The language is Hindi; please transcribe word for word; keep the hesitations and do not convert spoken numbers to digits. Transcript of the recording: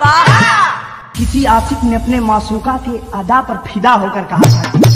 वाह! किसी आशिक ने अपने मासूका के अदा पर फिदा होकर कहा था।